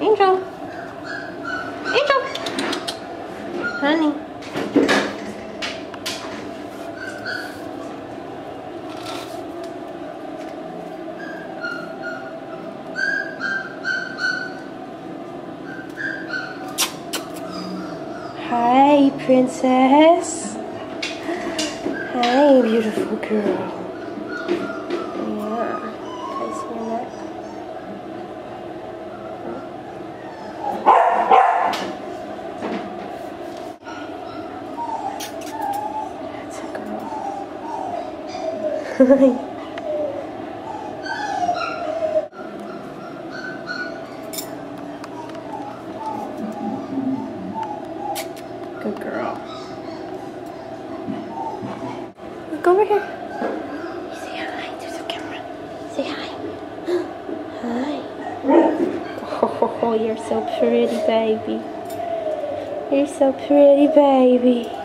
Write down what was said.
Angel. Angel. Honey. Hi, princess. Hi, beautiful girl. Good girl. Look over here. You say hi to the camera. Say hi. Hi. Oh, you're so pretty, baby. You're so pretty, baby.